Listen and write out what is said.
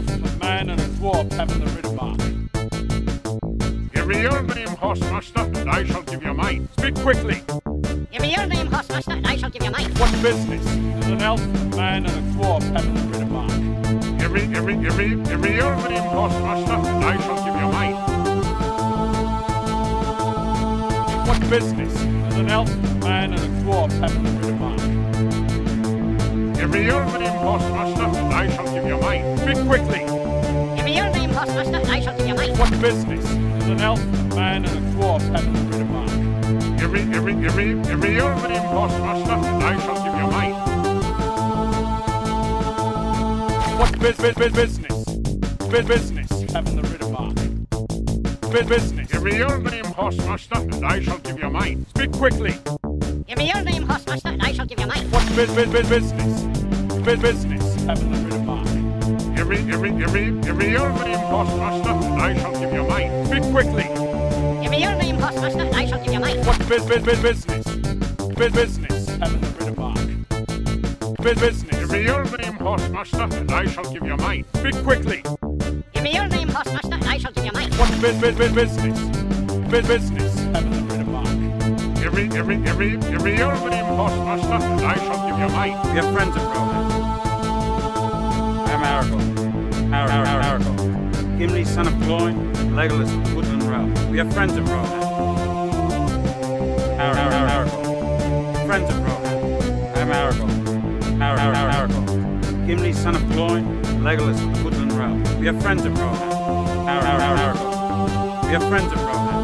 elf, a man, and a dwarf having the Ridabar. Give me your name, horsemaster, and I shall give you mine. Speak quickly. Give me your name, horsemaster, and I shall give you mine. What business does an elf, a man, and a dwarf having the Ridabar? Give me your name, horsemaster, and I shall give you mine. What business does an elf, a man, and a dwarf having the Ridabar? Give me your name, horsemaster, and I shall give you mine. Speak quickly. Give me your name, horsemaster, and I shall give you mine. What business does an elf, a man, and a dwarf have in the Ridabar? Give me your name, horsemaster, and I shall give you mine. What business have in the Ridabar? Business. Give me your name, horsemaster, and I shall give you mine. Speak quickly. Give me your name, horsemaster, and I shall give you mine. What business? Business having the Ridabar. Give me your name, horsemaster, and I shall give you mine. Speak quickly. Give me your name, horsemaster, and I shall give you mine. What business? Business having the Ridabar. Business. Give me your name, horsemaster, and I shall give you mine. Speak quickly. Give me your name, horsemaster, and I shall give you mine. What business? Business having the Ridabar. Give me your name, horsemaster, and I shall give you mine. We are friends of Rohan. I'm Aragorn. Aragorn. Gimli, son of Gloin, Legolas of Woodland Realm. We are friends of Rohan. Aragorn. Friends of Rohan. I'm Aragorn. Aragorn. Gimli, son of Gloin, Legolas of Woodland Realm. We are friends of Rohan. Aragorn. We are friends of Rohan.